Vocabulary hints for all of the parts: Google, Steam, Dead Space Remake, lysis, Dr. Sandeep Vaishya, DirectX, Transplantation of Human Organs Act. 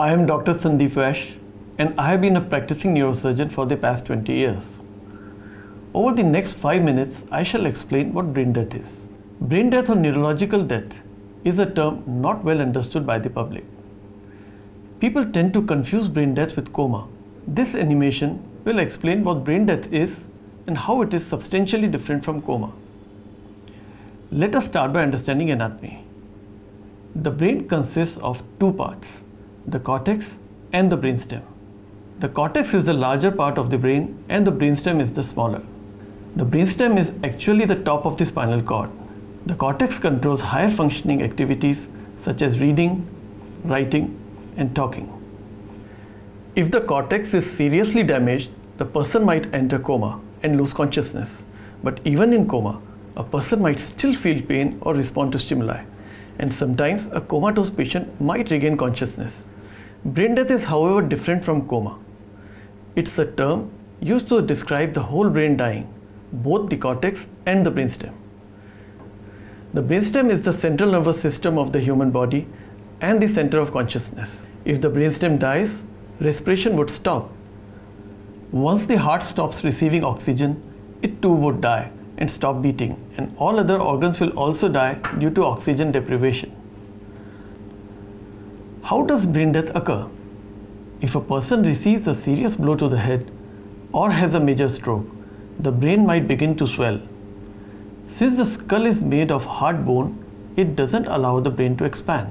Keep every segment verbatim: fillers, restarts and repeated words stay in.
I am Doctor Sandeep Vaishya, and I have been a practicing neurosurgeon for the past twenty years. Over the next five minutes, I shall explain what brain death is. Brain death or neurological death is a term not well understood by the public. People tend to confuse brain death with coma. This animation will explain what brain death is and how it is substantially different from coma. Let us start by understanding anatomy. The brain consists of two parts, the cortex and the brainstem. The cortex is the larger part of the brain and the brainstem is the smaller. The brainstem is actually the top of the spinal cord. The cortex controls higher functioning activities such as reading, writing, and talking. If the cortex is seriously damaged, the person might enter coma and lose consciousness. But even in coma, a person might still feel pain or respond to stimuli. And sometimes a comatose patient might regain consciousness. Brain death is, however, different from coma. It's a term used to describe the whole brain dying, both the cortex and the brainstem. The brainstem is the central nervous system of the human body and the center of consciousness. If the brainstem dies, respiration would stop. Once the heart stops receiving oxygen, it too would die and stop beating, and all other organs will also die due to oxygen deprivation. How does brain death occur? If a person receives a serious blow to the head or has a major stroke, the brain might begin to swell. Since the skull is made of hard bone, it doesn't allow the brain to expand.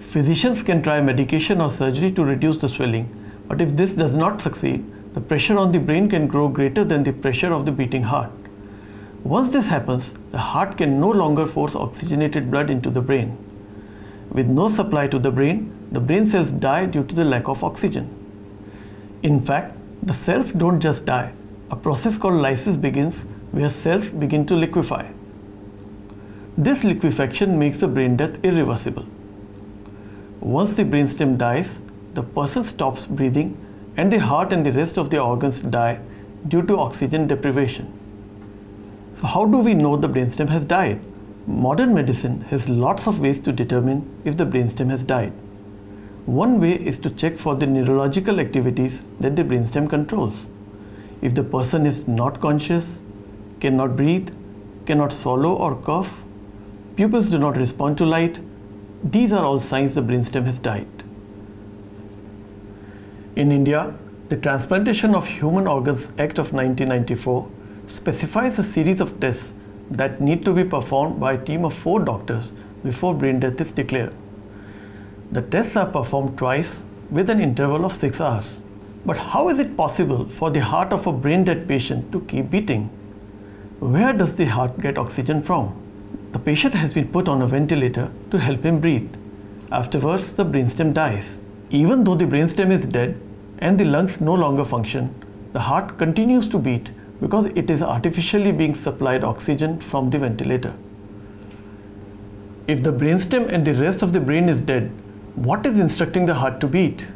Physicians can try medication or surgery to reduce the swelling, but if this does not succeed, the pressure on the brain can grow greater than the pressure of the beating heart. Once this happens, the heart can no longer force oxygenated blood into the brain. With no supply to the brain, the brain cells die due to the lack of oxygen. In fact, the cells don't just die. A process called lysis begins, where cells begin to liquefy. This liquefaction makes the brain death irreversible. Once the brainstem dies, the person stops breathing and the heart and the rest of the organs die due to oxygen deprivation. So how do we know the brainstem has died? Modern medicine has lots of ways to determine if the brainstem has died. One way is to check for the neurological activities that the brainstem controls. If the person is not conscious, cannot breathe, cannot swallow or cough, pupils do not respond to light, these are all signs the brainstem has died. In India, the Transplantation of Human Organs Act of nineteen ninety-four specifies a series of tests that need to be performed by a team of four doctors before brain death is declared. The tests are performed twice with an interval of six hours. But how is it possible for the heart of a brain dead patient to keep beating? Where does the heart get oxygen from? The patient has been put on a ventilator to help him breathe. Afterwards, the brainstem dies. Even though the brainstem is dead and the lungs no longer function, the heart continues to beat because it is artificially being supplied oxygen from the ventilator. If the brainstem and the rest of the brain is dead, what is instructing the heart to beat?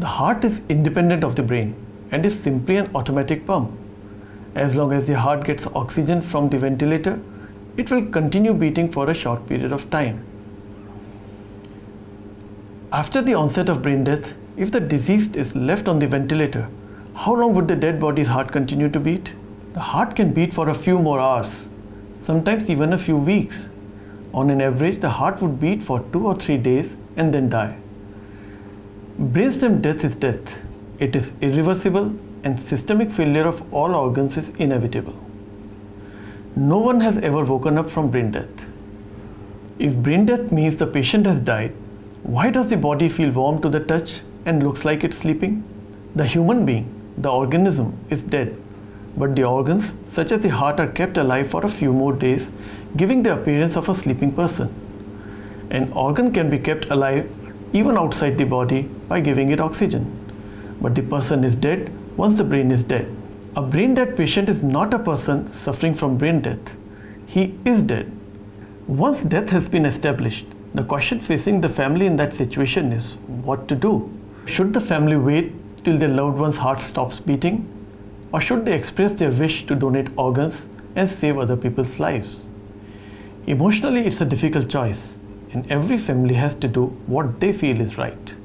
The heart is independent of the brain and is simply an automatic pump. As long as the heart gets oxygen from the ventilator, it will continue beating for a short period of time. After the onset of brain death, if the deceased is left on the ventilator, how long would the dead body's heart continue to beat? The heart can beat for a few more hours, sometimes even a few weeks. On an average, the heart would beat for two or three days and then die. Brainstem death is death. It is irreversible and systemic failure of all organs is inevitable. No one has ever woken up from brain death. If brain death means the patient has died, why does the body feel warm to the touch and looks like it's sleeping? The human being, the organism, is dead, but the organs such as the heart are kept alive for a few more days, giving the appearance of a sleeping person. An organ can be kept alive even outside the body by giving it oxygen, but the person is dead once the brain is dead. A brain dead patient is not a person suffering from brain death. He is dead. Once death has been established, the question facing the family in that situation is what to do. Should the family wait till their loved one's heart stops beating, or should they express their wish to donate organs and save other people's lives? Emotionally, it's a difficult choice, and every family has to do what they feel is right.